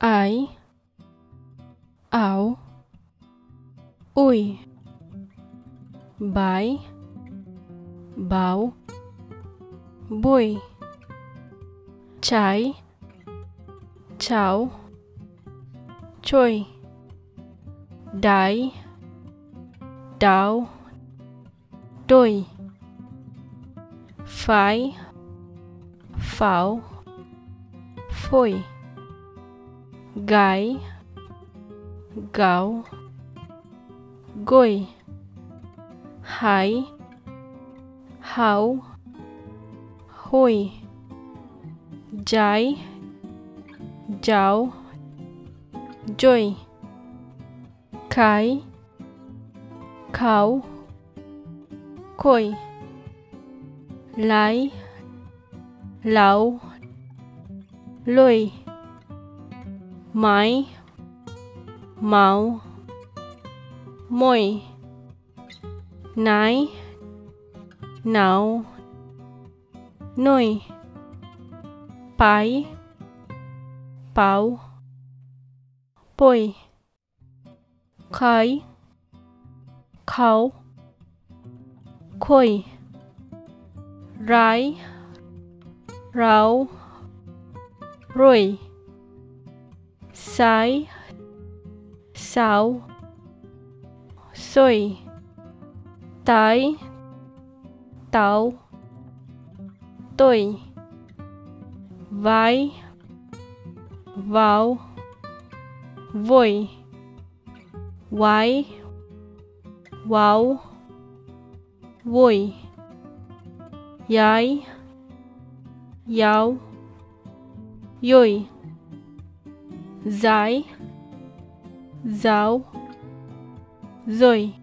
ai, ao, ui, bai, bau, bui, chai, chau, choi, dai, dau, doi, fai, fau, foi, gai, gau, goi, hai, hau, hoi, jai, jau, joi, kai, kau, koi, lai, lau, loi, mai, mau, moi, nai, nau, noi, pai, pau, poi, kai, kau, koi, rai, rau, roi, sai, sau, soi, tai, tau, toi, vai, vau, voi, vai, vau, voi, iai, iau, ioi, zai, zau, zoi,